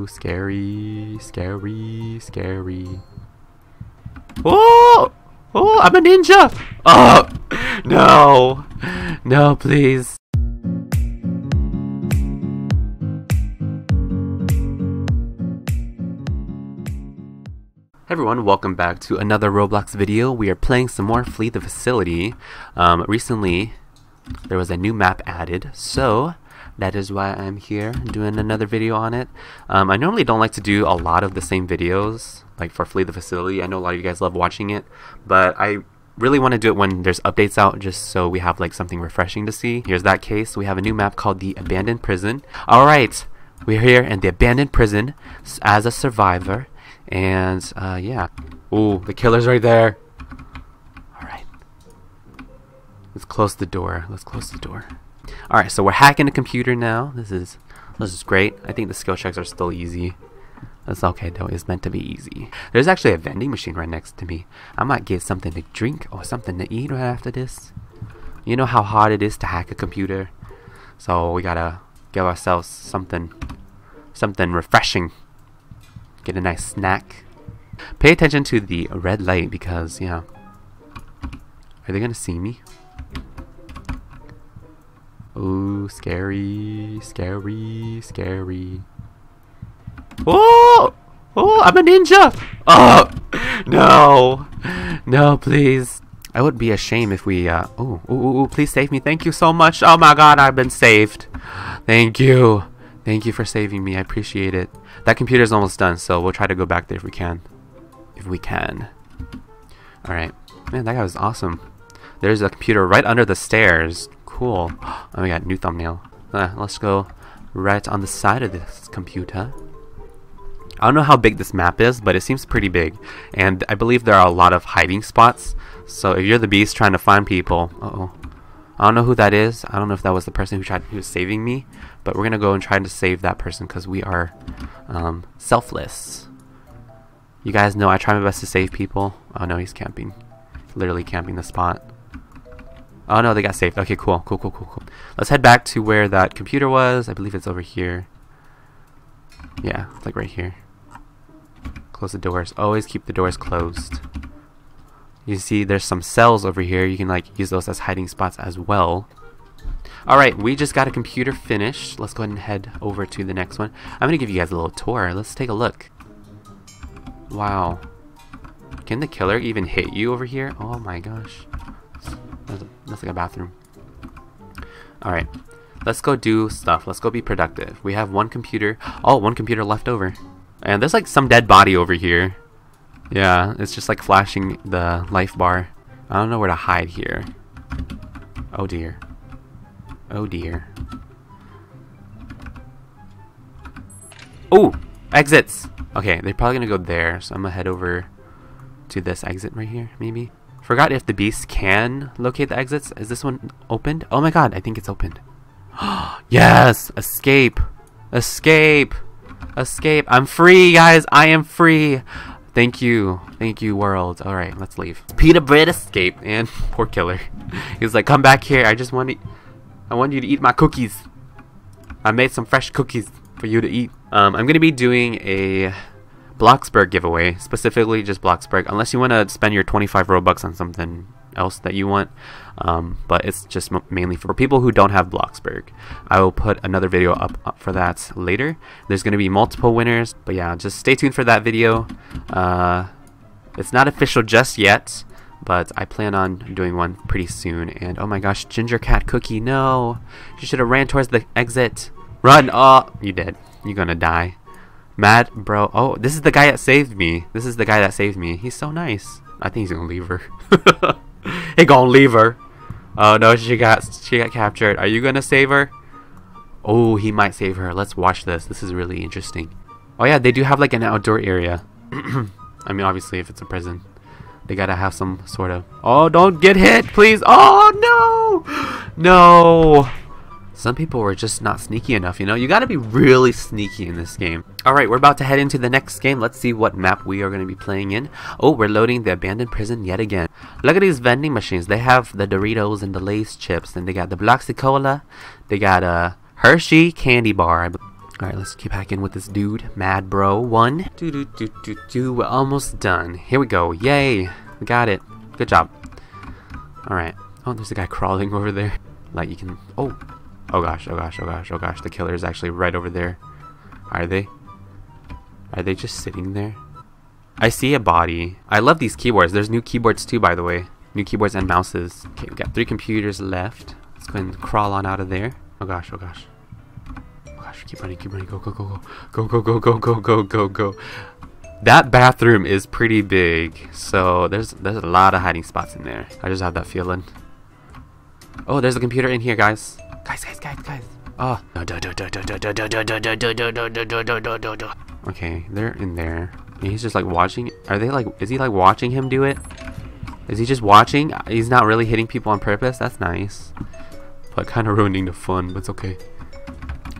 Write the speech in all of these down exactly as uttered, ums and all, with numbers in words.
Ooh, scary, scary, scary. Oh! Oh, I'm a ninja! Oh! No! No, please. Hey everyone, welcome back to another Roblox video. We are playing some more Flee the Facility. Um, recently, there was a new map added, so that is why I'm here doing another video on it. Um, I normally don't like to do a lot of the same videos, like for Flee the Facility. I know a lot of you guys love watching it, but I really want to do it when there's updates out, just so we have like something refreshing to see. Here's that case. We have a new map called the Abandoned Prison. Alright, we're here in the Abandoned Prison as a survivor. And, uh, yeah. Ooh, the killer's right there. Alright. Let's close the door. Let's close the door. Alright, so we're hacking the computer now. This is, this is great. I think the skill checks are still easy. That's okay, though. It's meant to be easy. There's actually a vending machine right next to me. I might get something to drink or something to eat right after this. You know how hard it is to hack a computer. So we gotta give ourselves something, something refreshing. Get a nice snack. Pay attention to the red light because, yeah. Are they gonna see me? Ooh, scary, scary, scary. Oh! Oh, I'm a ninja! Oh! No! No, please. I would be ashamed if we, uh... Oh, ooh, ooh, please save me. Thank you so much. Oh my god, I've been saved. Thank you. Thank you for saving me. I appreciate it. That computer's almost done, so we'll try to go back there if we can. If we can. Alright. Man, that guy was awesome. There's a computer right under the stairs. Cool. Oh, we got a new thumbnail. Uh, let's go right on the side of this computer. I don't know how big this map is, but it seems pretty big. And I believe there are a lot of hiding spots. So if you're the beast trying to find people... Uh-oh. I don't know who that is. I don't know if that was the person who tried who was saving me, but we're gonna go and try to save that person because we are um, selfless. You guys know I try my best to save people. Oh no, he's camping, literally camping the spot. Oh no, they got saved. Okay, cool, cool, cool, cool, cool. Let's head back to where that computer was. I believe it's over here. Yeah, it's like right here. Close the doors. Always keep the doors closed. You see there's some cells over here. You can like use those as hiding spots as well. Alright, we just got a computer finished. Let's go ahead and head over to the next one. I'm gonna give you guys a little tour. Let's take a look. Wow. Can the killer even hit you over here? Oh my gosh. That's, that's like a bathroom. Alright. Let's go do stuff. Let's go be productive. We have one computer. Oh, one computer left over. And there's like some dead body over here. Yeah, it's just like flashing the life bar. I don't know where to hide here. Oh dear. Oh dear. Oh! Exits! Okay, they're probably gonna go there, so I'm gonna head over to this exit right here, maybe? Forgot if the beast can locate the exits. Is this one opened? Oh my god, I think it's opened. Yes! Escape! Escape! Escape! I'm free, guys! I am free! Thank you. Thank you, world. Alright, let's leave. Peetah Bread escape. And poor killer. He's like, come back here. I just want to... I want you to eat my cookies. I made some fresh cookies for you to eat. Um, I'm going to be doing a Bloxburg giveaway. Specifically just Bloxburg. Unless you want to spend your twenty-five Robux on something else that you want. Um, but it's just m mainly for people who don't have Bloxburg. I will put another video up, up for that later. There's going to be multiple winners. But yeah, just stay tuned for that video. Uh, it's not official just yet, but I plan on doing one pretty soon. And oh my gosh, Ginger Cat Cookie, no! She should have ran towards the exit. Run! Oh, you did. You're gonna die. Mad Bro. Oh, this is the guy that saved me. This is the guy that saved me. He's so nice. I think he's gonna leave her. He gonna leave her. Oh no, she got she got captured. Are you gonna save her? Oh, he might save her. Let's watch this. This is really interesting. Oh yeah, they do have like an outdoor area. I mean, obviously, if it's a prison, they gotta have some sort of... Oh, don't get hit, please! Oh, no! No! Some people were just not sneaky enough, you know? You gotta be really sneaky in this game. Alright, we're about to head into the next game. Let's see what map we are gonna be playing in. Oh, we're loading the Abandoned Prison yet again. Look at these vending machines. They have the Doritos and the Lay's chips, and they got the Bloxy Cola. They got a Hershey candy bar. Alright, let's keep hacking with this dude. Mad Bro one. Do do do do do. We're almost done. Here we go. Yay! We got it. Good job. Alright. Oh, there's a guy crawling over there. Like you can. Oh. Oh gosh. Oh gosh. Oh gosh. Oh gosh. The killer is actually right over there. Are they? Are they just sitting there? I see a body. I love these keyboards. There's new keyboards too, by the way. New keyboards and mouses. Okay, we got three computers left. Let's go ahead and crawl on out of there. Oh gosh. Oh gosh. Keep running, keep running, go, go, go, go, go, go, go, go, go, go, go. That bathroom is pretty big, so there's there's a lot of hiding spots in there. I just have that feeling. Oh, there's a computer in here, guys. Guys, guys, guys, guys. Oh. Okay, they're in there. He's just like watching. Are they like? Is he like watching him do it? Is he just watching? He's not really hitting people on purpose. That's nice, but kind of ruining the fun. But it's okay.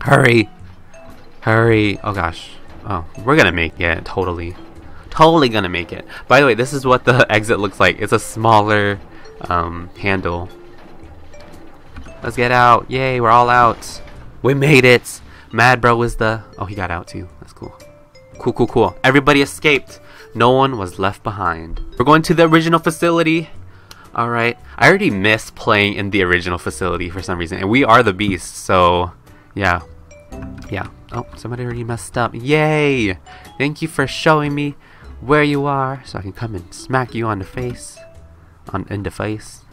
Hurry! Hurry! Oh gosh. Oh, we're gonna make it. Totally. Totally gonna make it. By the way, this is what the exit looks like. It's a smaller um, handle. Let's get out. Yay, we're all out. We made it. Mad Bro is the... Oh, he got out too. That's cool. Cool, cool, cool. Everybody escaped. No one was left behind. We're going to the original facility. Alright. I already miss playing in the original facility for some reason. And we are the beast, so... Yeah. Yeah. Oh, somebody already messed up. Yay! Thank you for showing me where you are so I can come and smack you on the face. On in the face.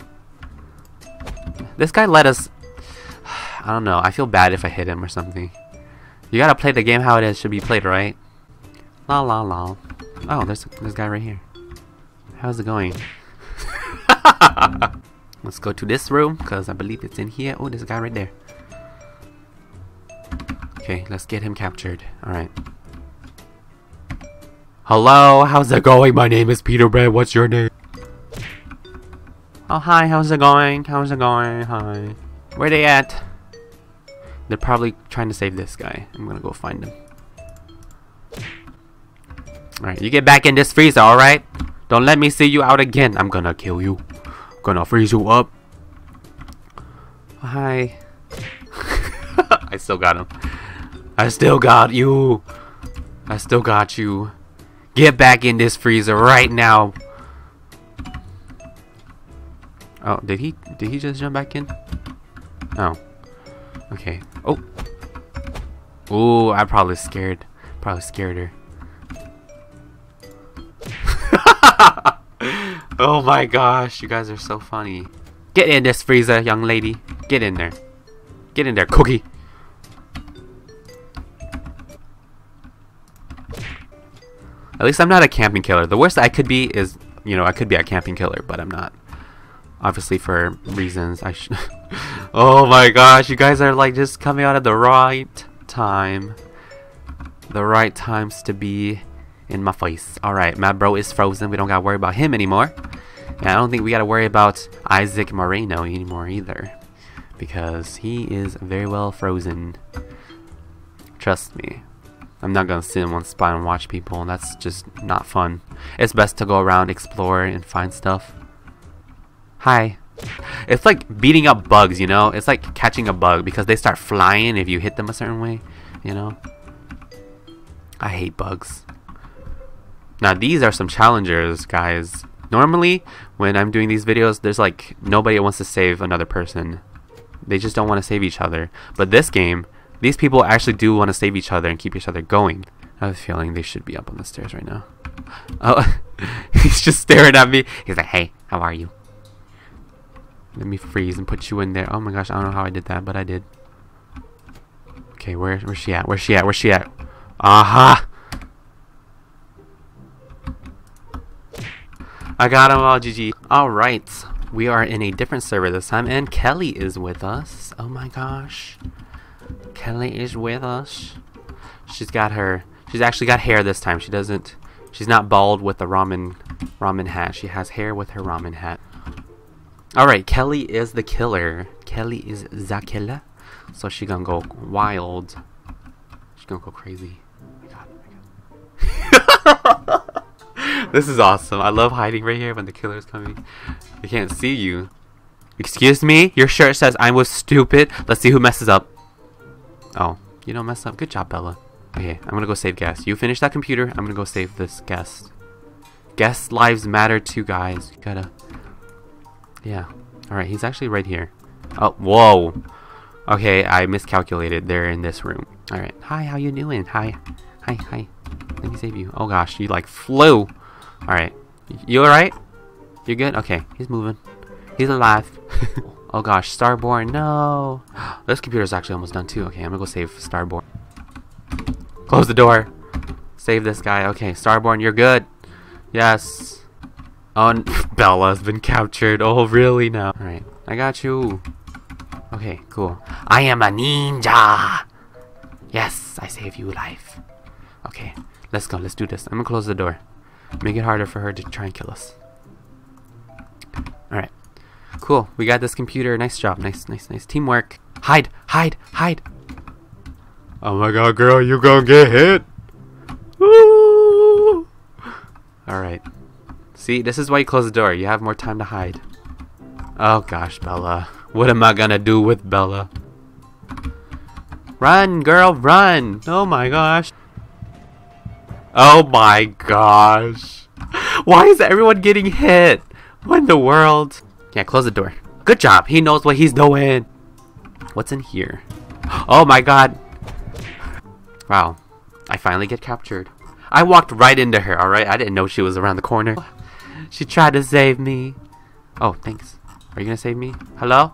This guy let us... I don't know. I feel bad if I hit him or something. You gotta play the game how it is should be played, right? La la la. Oh, there's this guy right here. How's it going? Let's go to this room because I believe it's in here. Oh, there's a guy right there. Okay, let's get him captured. Alright. Hello, how's it going? My name is Peetah Bread. What's your name? Oh, hi, how's it going? How's it going? Hi. Where they at? They're probably trying to save this guy. I'm gonna go find him. Alright, you get back in this freezer, alright? Don't let me see you out again. I'm gonna kill you. I'm gonna freeze you up. Oh, hi. I still got him. I still got you. I still got you. Get back in this freezer right now. Oh, did he did he just jump back in? Oh. Okay. Oh. Ooh, I probably scared. Probably scared her. Oh my gosh, you guys are so funny. Get in this freezer, young lady. Get in there. Get in there, cookie. At least I'm not a camping killer. The worst I could be is, you know, I could be a camping killer, but I'm not. Obviously for reasons I should. Oh my gosh, you guys are like just coming out at the right time. The right times to be in my face. Alright, Mad Bro is frozen. We don't gotta worry about him anymore. And I don't think we gotta worry about Isaac Moreno anymore either. Because he is very well frozen. Trust me. I'm not gonna sit in one spot and watch people. That's just not fun. It's best to go around, explore, and find stuff. Hi. It's like beating up bugs, you know? It's like catching a bug because they start flying if you hit them a certain way, you know? I hate bugs. Now, these are some challengers, guys. Normally, when I'm doing these videos, there's like nobody that wants to save another person. They just don't want to save each other. But this game... These people actually do want to save each other and keep each other going. I have a feeling they should be up on the stairs right now. Oh, he's just staring at me. He's like, hey, how are you? Let me freeze and put you in there. Oh my gosh, I don't know how I did that, but I did. Okay, where, where's she at? Where's she at? Where's she at? Aha! Uh-huh. I got him all, G G. Alright, we are in a different server this time, and Kelly is with us. Oh my gosh. Kelly is with us. She's got her. She's actually got hair this time. She doesn't. She's not bald with the ramen ramen hat. She has hair with her ramen hat. All right, Kelly is the killer. Kelly is Zakella, so she gonna go wild. She's gonna go crazy. Oh my God. This is awesome. I love hiding right here when the killer's coming. They can't see you. Excuse me. Your shirt says I'm with stupid. Let's see who messes up. Oh, You don't mess up. Good job, Bella. Okay, I'm gonna go save gas. You finish that computer. I'm gonna go save this guest. Guest lives matter too, guys. You gotta... Yeah. Alright, he's actually right here. Oh, whoa. Okay, I miscalculated. They're in this room. Alright. Hi, how you doing? Hi. Hi, hi. Let me save you. Oh, gosh. You, like, flew. Alright. You alright? You good? Okay. He's moving. He's alive. Oh, gosh. Starborn. No. This computer's actually almost done, too. Okay, I'm gonna go save Starborn. Close the door. Save this guy. Okay, Starborn, you're good. Yes. Oh, Bella's been captured. Oh, really now? Alright. I got you. Okay, cool. I am a ninja. Yes, I save you life. Okay, let's go. Let's do this. I'm gonna close the door. Make it harder for her to try and kill us. Alright. Cool. We got this computer. Nice job. Nice, nice, nice. Teamwork. Hide, hide, hide. Oh my god, girl. You gonna get hit. Woo! Alright. See, this is why you close the door. You have more time to hide. Oh gosh, Bella. What am I gonna do with Bella? Run, girl, run! Oh my gosh. Oh my gosh. Why is everyone getting hit? What in the world? Yeah, close the door. Good job. He knows what he's doing. What's in here? Oh my god. Wow. I finally get captured. I walked right into her, alright? I didn't know she was around the corner. She tried to save me. Oh, thanks. Are you gonna save me? Hello?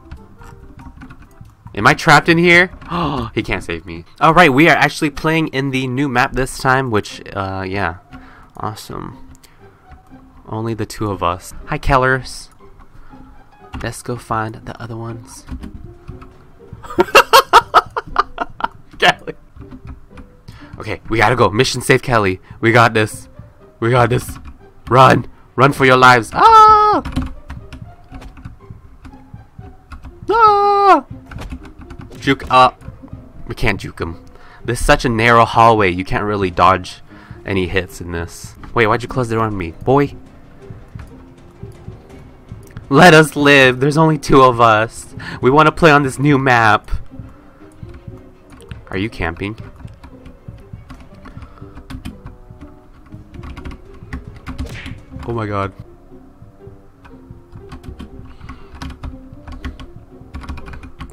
Am I trapped in here? Oh, he can't save me. Alright, we are actually playing in the new map this time, which, uh, yeah. Awesome. Only the two of us. Hi, Kellers. Let's go find the other ones. Kelly. Okay, we gotta go. Mission save Kelly. We got this. We got this. Run. Run for your lives. Ah! Ah! Juke up. We can't juke him. This is such a narrow hallway. You can't really dodge any hits in this. Wait, why'd you close the door on me? Boy. Let us live. There's only two of us. We want to play on this new map. Are you camping? Oh my god.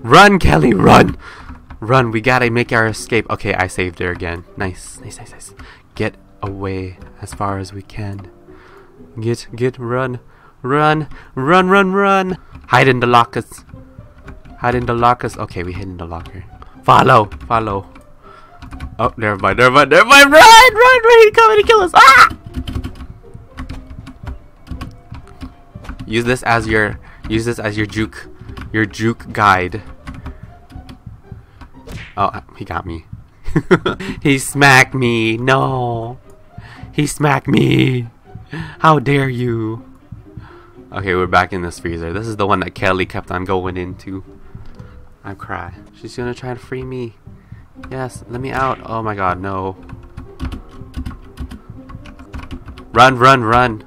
Run, Kelly, run! Run, we gotta make our escape. Okay, I saved her again. Nice, nice, nice, nice. Get away as far as we can. Get, get, run. Run, run, run, run! Hide in the lockers. Hide in the lockers. Okay, we hid in the locker. Follow, follow. Oh, never mind, never mind, never mind! Run, run, run! He's coming to kill us! Ah! Use this as your, use this as your juke. Your juke guide. Oh, he got me. He smacked me. No. He smacked me. How dare you. Okay, we're back in this freezer. This is the one that Kelly kept on going into. I cry. She's gonna try to free me. Yes, let me out. Oh my god, no. Run, run, run.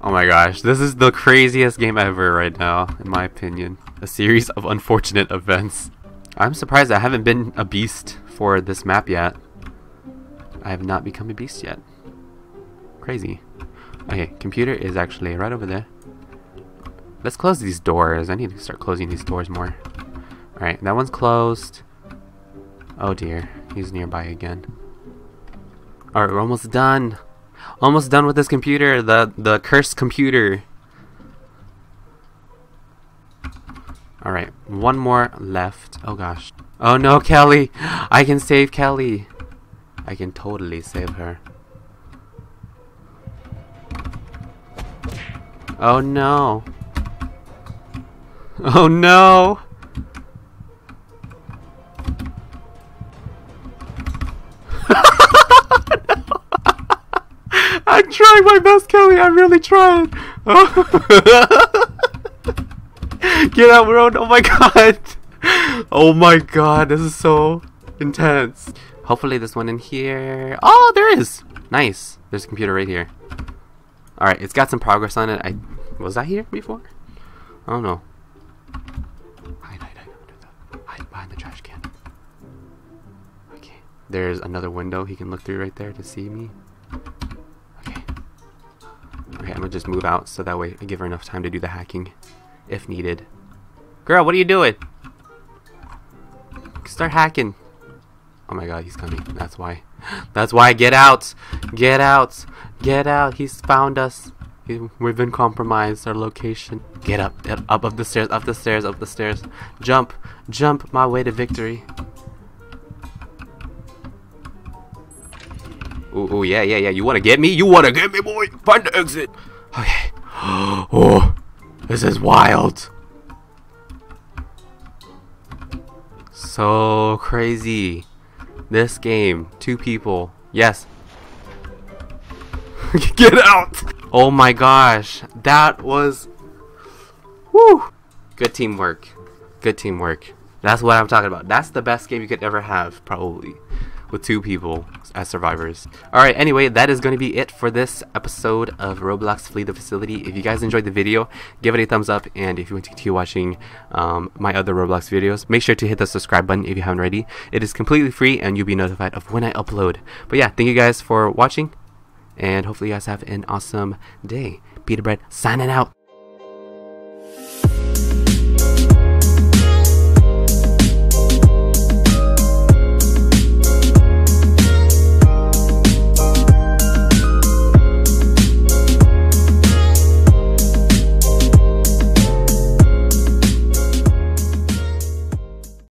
Oh my gosh, this is the craziest game ever right now, in my opinion. A series of unfortunate events. I'm surprised I haven't been a beast for this map yet. I have not become a beast yet. Crazy. Okay, computer is actually right over there. Let's close these doors. I need to start closing these doors more. Alright, that one's closed. Oh dear, he's nearby again. Alright, we're almost done. Almost done with this computer, the the cursed computer. All right, one more left. Oh gosh. Oh no, Kelly! I can save Kelly. I can totally save her. Oh no. Oh no. I'm trying my best, Kelly. I'm really trying. Oh. Get out, bro. Oh my god. Oh my god. This is so intense. Hopefully there's one in here. Oh, there is. Nice. There's a computer right here. Alright, it's got some progress on it. I was I here before? I don't know. Hide, hide, hide. Hide behind the trash can. There's another window he can look through right there to see me. Okay. Okay, I'm gonna just move out so that way I give her enough time to do the hacking if needed. Girl, what are you doing? Start hacking. Oh my god, he's coming. That's why. That's why. Get out. Get out. Get out. He's found us. We've been compromised. Our location. Get up. Get up. Up the stairs. Up the stairs. Up the stairs. Jump. Jump my way to victory. Ooh, ooh, yeah, yeah, yeah. You want to get me? You want to get me, boy? Find the exit. Okay. Oh, this is wild. So crazy. This game, two people. Yes. Get out! Oh my gosh, that was, woo! Good teamwork. Good teamwork. That's what I'm talking about. That's the best game you could ever have, probably, with two people as survivors. All right, anyway, that is going to be it for this episode of Roblox Flee the Facility. If you guys enjoyed the video, give it a thumbs up, and if you want to continue watching um, my other Roblox videos, make sure to hit the subscribe button if you haven't already. It is completely free, and you'll be notified of when I upload. But yeah, thank you guys for watching, and hopefully you guys have an awesome day. Peetah Bread signing out.